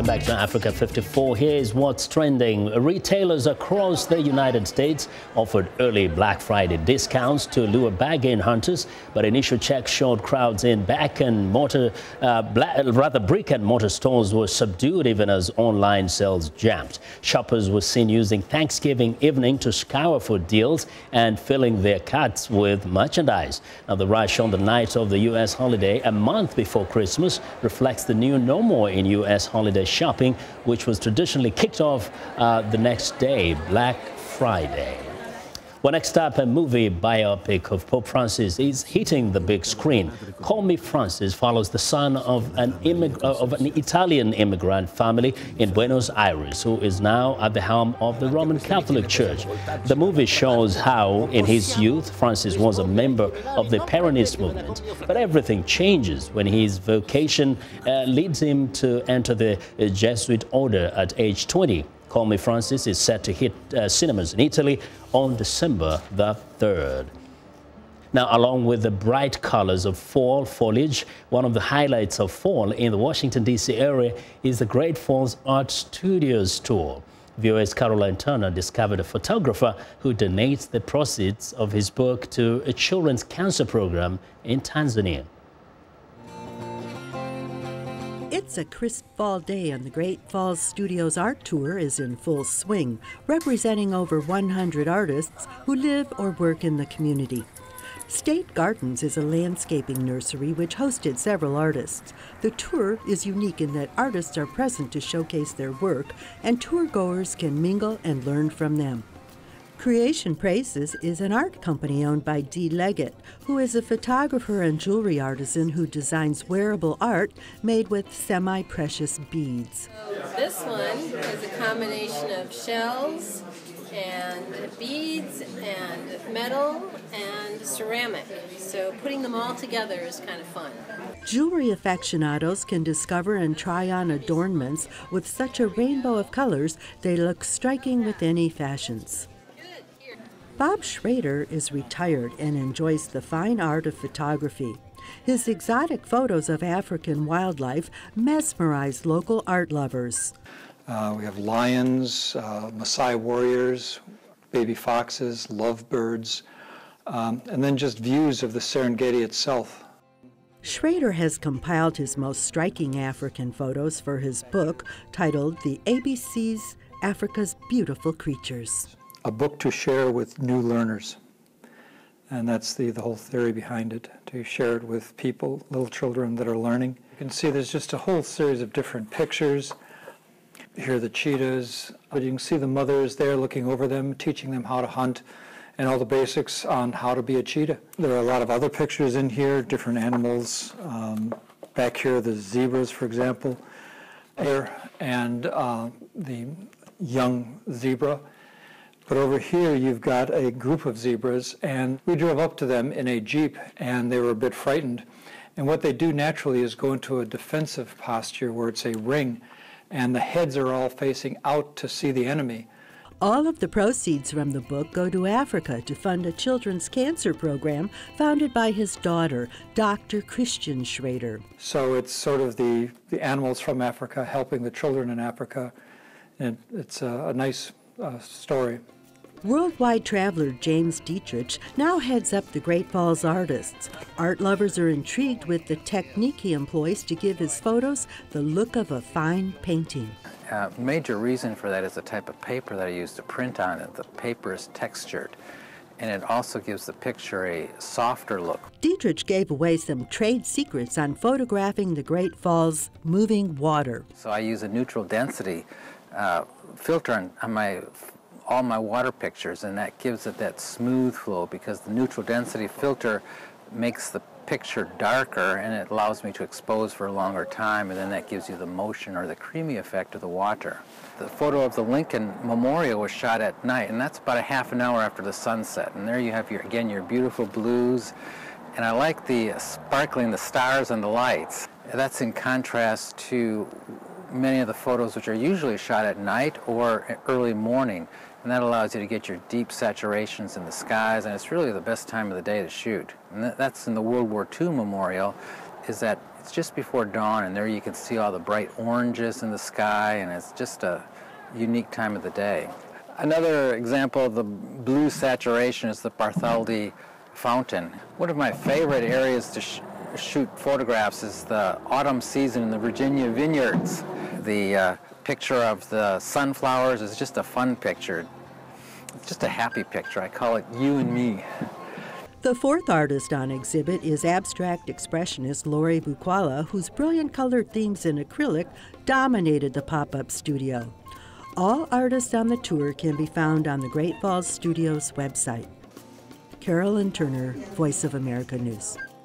Welcome back to Africa 54. Here's what's trending. Retailers across the United States offered early Black Friday discounts to lure bag game hunters, but initial checks showed crowds in brick and mortar stores were subdued even as online sales jammed. Shoppers were seen using Thanksgiving evening to scour for deals and filling their carts with merchandise. Now, the rush on the night of the U.S. holiday a month before Christmas reflects the new normal in U.S. holiday shopping, which was traditionally kicked off the next day, Black Friday. Well, next up, a movie biopic of Pope Francis is hitting the big screen. Call Me Francis follows the son of an Italian immigrant family in Buenos Aires, who is now at the helm of the Roman Catholic Church. The movie shows how, in his youth, Francis was a member of the Peronist movement, but everything changes when his vocation leads him to enter the Jesuit order at age 20. Call Me Francis is set to hit cinemas in Italy on December the 3rd. Now, along with the bright colors of fall foliage, one of the highlights of fall in the Washington, D.C. area is the Great Falls Art Studios tour. VOA's Caroline Turner discovered a photographer who donates the proceeds of his book to a children's cancer program in Tanzania. It's a crisp fall day and the Great Falls Studios Art Tour is in full swing, representing over 100 artists who live or work in the community. State Gardens is a landscaping nursery which hosted several artists. The tour is unique in that artists are present to showcase their work and tour-goers can mingle and learn from them. Creation Praises is an art company owned by Dee Leggett, who is a photographer and jewelry artisan who designs wearable art made with semi-precious beads. So this one is a combination of shells and beads and metal and ceramic. So putting them all together is kind of fun. Jewelry aficionados can discover and try on adornments with such a rainbow of colors they look striking with any fashions. Bob Schrader is retired and enjoys the fine art of photography. His exotic photos of African wildlife mesmerize local art lovers. We have lions, Maasai warriors, baby foxes, lovebirds, and then just views of the Serengeti itself. Schrader has compiled his most striking African photos for his book titled The ABC's, Africa's Beautiful Creatures. A book to share with new learners, and that's the whole theory behind it, to share it with people, little children that are learning. You can see there's just a whole series of different pictures. Here are the cheetahs, but you can see the mother is there looking over them, teaching them how to hunt and all the basics on how to be a cheetah. There are a lot of other pictures in here, different animals. Back here, the zebras, for example, and the young zebra. But over here, you've got a group of zebras, and we drove up to them in a Jeep, and they were a bit frightened. And what they do naturally is go into a defensive posture where it's a ring, and the heads are all facing out to see the enemy. All of the proceeds from the book go to Africa to fund a children's cancer program founded by his daughter, Dr. Christian Schrader. So it's sort of the animals from Africa helping the children in Africa, and it's a nice story. Worldwide traveler James Dietrich now heads up the Great Falls Artists. Art lovers are intrigued with the technique he employs to give his photos the look of a fine painting. Major reason for that is the type of paper that I use to print on it. The paper is textured, and it also gives the picture a softer look. Dietrich gave away some trade secrets on photographing the Great Falls moving water. So I use a neutral density filter on all my water pictures, and that gives it that smooth flow because the neutral density filter makes the picture darker and it allows me to expose for a longer time, and then that gives you the motion or the creamy effect of the water. The photo of the Lincoln Memorial was shot at night, and that's about a half an hour after the sunset, and there you have your beautiful blues, and I like the sparkling, the stars and the lights. That's in contrast to many of the photos which are usually shot at night or early morning, and that allows you to get your deep saturations in the skies, and it's really the best time of the day to shoot. And that's in the World War II memorial, is that It's just before dawn, and there you can see all the bright oranges in the sky, and it's just a unique time of the day. Another example of the blue saturation is the Bartholdi Fountain. One of my favorite areas to shoot photographs is the autumn season in the Virginia vineyards. The picture of the sunflowers is just a fun picture. It's just a happy picture. I call it you and me. The fourth artist on exhibit is abstract expressionist Lori Bukwala, whose brilliant colored themes in acrylic dominated the pop-up studio. All artists on the tour can be found on the Great Falls Studios website. Caroline Turner, Voice of America News.